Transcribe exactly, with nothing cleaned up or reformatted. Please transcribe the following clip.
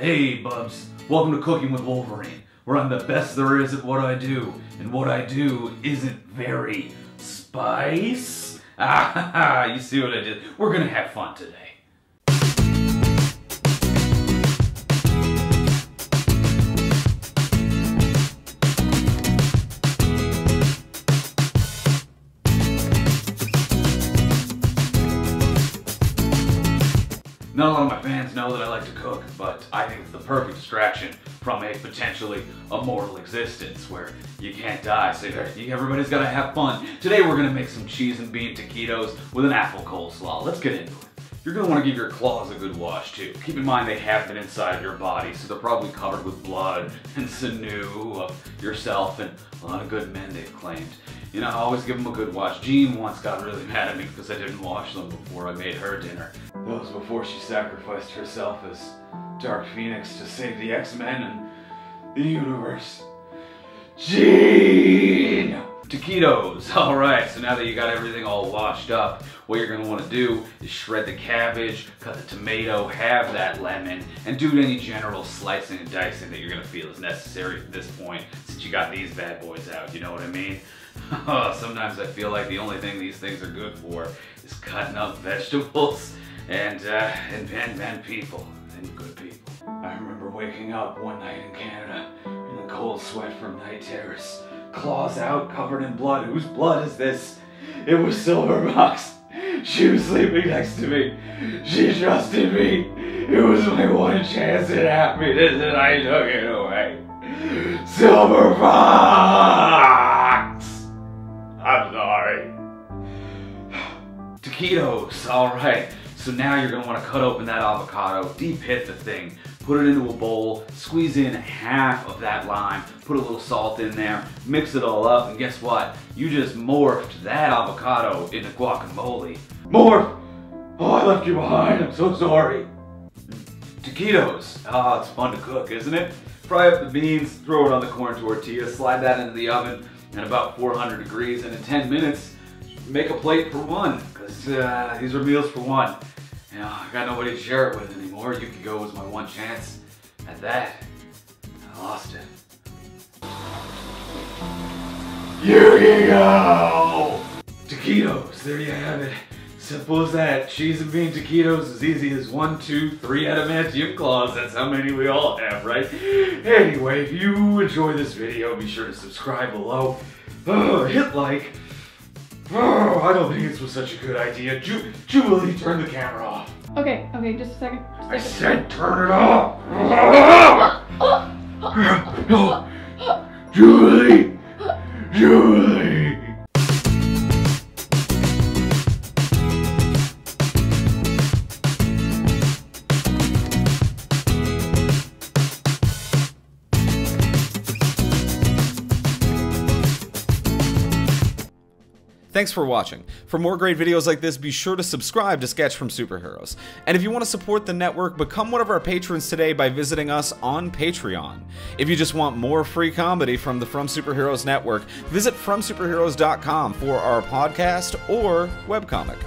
Hey Bubs, welcome to Cooking with Wolverine, where I'm the best there is at what I do, and what I do isn't very spice. Ah, ha, ha, you see what I did? We're gonna have fun today. Not a lot of my fans know that I like to cook, but I think it's the perfect distraction from a potentially immortal existence where you can't die, so everybody's gotta have fun. Today we're gonna make some cheese and bean taquitos with an apple coleslaw. Let's get into it. You're gonna wanna give your claws a good wash too. Keep in mind they have been inside your body, so they're probably covered with blood and sinew of yourself and a lot of good men they've claimed. You know, I always give them a good wash. Jean once got really mad at me because I didn't wash them before I made her dinner. That was before she sacrificed herself as Dark Phoenix to save the X-Men and the universe. Jean! Taquitos! Alright, so now that you got everything all washed up, what you're going to want to do is shred the cabbage, cut the tomato, halve that lemon, and do any general slicing and dicing that you're going to feel is necessary at this point since you got these bad boys out, you know what I mean? Sometimes I feel like the only thing these things are good for is cutting up vegetables and, uh, and, and, and people, and good people. I remember waking up one night in Canada in the cold sweat from night terrors, claws out, covered in blood. Whose blood is this? It was Silver Fox. She was sleeping next to me. She trusted me. It was my one chance at happiness and I took it away. Silver Fox! I'm sorry. Taquitos, alright. So now you're gonna wanna cut open that avocado, deep hit the thing, put it into a bowl, squeeze in half of that lime, put a little salt in there, mix it all up, and guess what? You just morphed that avocado into guacamole. Morph! Oh, I left you behind, I'm so sorry. Taquitos. Ah, oh, it's fun to cook, isn't it? Fry up the beans, throw it on the corn tortilla, slide that into the oven at about four hundred degrees, and in ten minutes, make a plate for one, because uh, these are meals for one. You know, I got nobody to share it with anymore. Yukio was my one chance at that. I lost it. Yukio! Taquitos, there you have it. Simple as that. Cheese and bean taquitos, as easy as one, two, three adamantium claws. That's how many we all have, right? Anyway, if you enjoy this video, be sure to subscribe below. Oh, hit like. Oh, I don't think this was such a good idea. Ju Jubilee, turn the camera off. Okay, okay, just a second. Just a second. I said turn it off! No! Jubilee! Jubilee! Thanks for watching. For more great videos like this, be sure to subscribe to Sketch from Superheroes. And if you want to support the network, become one of our patrons today by visiting us on Patreon. If you just want more free comedy from the From Superheroes network, visit from superheroes dot com for our podcast or webcomic.